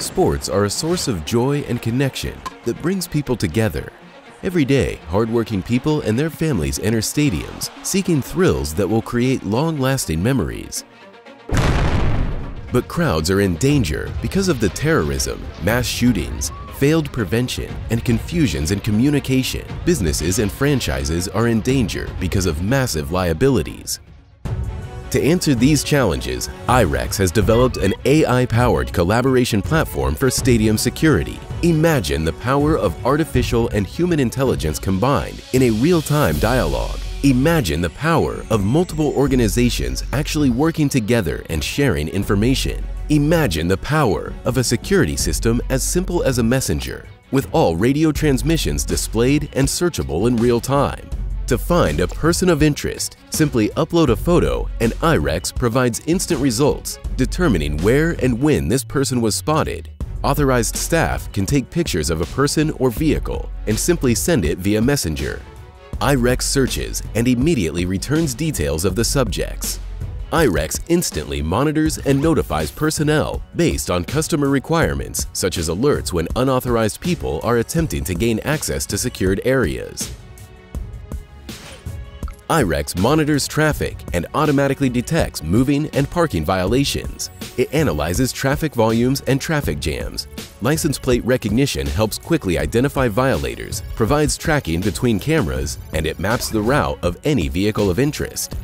Sports are a source of joy and connection that brings people together. Every day, hardworking people and their families enter stadiums seeking thrills that will create long-lasting memories. But crowds are in danger because of the terrorism, mass shootings, failed prevention, and confusions in communication. Businesses and franchises are in danger because of massive liabilities. To answer these challenges, IREX has developed an AI-powered collaboration platform for stadium security. Imagine the power of artificial and human intelligence combined in a real-time dialogue. Imagine the power of multiple organizations actually working together and sharing information. Imagine the power of a security system as simple as a messenger, with all radio transmissions displayed and searchable in real time. To find a person of interest, simply upload a photo and IREX provides instant results, determining where and when this person was spotted. Authorized staff can take pictures of a person or vehicle and simply send it via messenger. IREX searches and immediately returns details of the subjects. IREX instantly monitors and notifies personnel based on customer requirements, such as alerts when unauthorized people are attempting to gain access to secured areas. IREX monitors traffic and automatically detects moving and parking violations. It analyzes traffic volumes and traffic jams. License plate recognition helps quickly identify violators, provides tracking between cameras, and it maps the route of any vehicle of interest.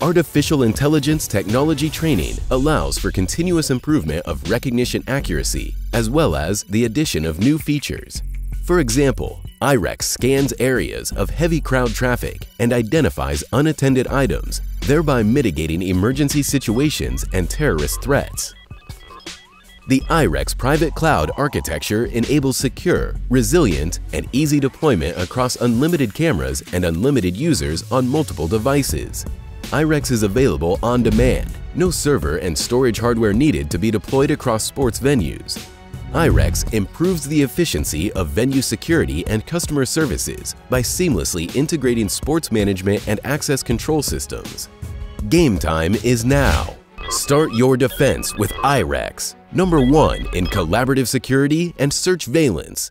Artificial intelligence technology training allows for continuous improvement of recognition accuracy, as well as the addition of new features. For example, IREX scans areas of heavy crowd traffic and identifies unattended items, thereby mitigating emergency situations and terrorist threats. The IREX private cloud architecture enables secure, resilient, and easy deployment across unlimited cameras and unlimited users on multiple devices. IREX is available on demand, no server and storage hardware needed to be deployed across sports venues. IREX improves the efficiency of venue security and customer services by seamlessly integrating sports management and access control systems. Game time is now. Start your defense with IREX, #1 in collaborative security and search valence.